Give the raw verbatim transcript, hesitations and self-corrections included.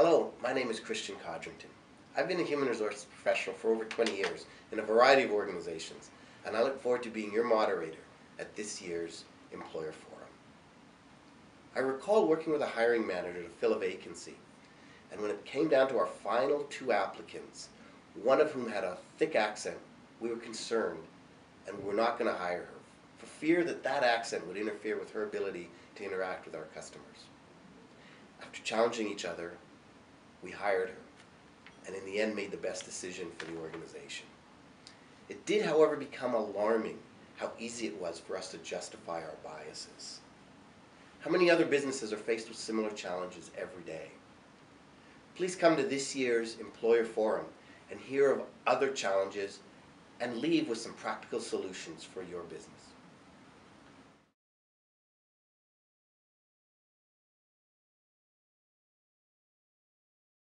Hello, my name is Christian Codrington. I've been a human resources professional for over twenty years in a variety of organizations, and I look forward to being your moderator at this year's Employer Forum. I recall working with a hiring manager to fill a vacancy, and when it came down to our final two applicants, one of whom had a thick accent, we were concerned and we were not going to hire her for fear that that accent would interfere with her ability to interact with our customers. After challenging each other, we hired her, and in the end made the best decision for the organization. It did, however, become alarming how easy it was for us to justify our biases. How many other businesses are faced with similar challenges every day? Please come to this year's Employer Forum and hear of other challenges and leave with some practical solutions for your business.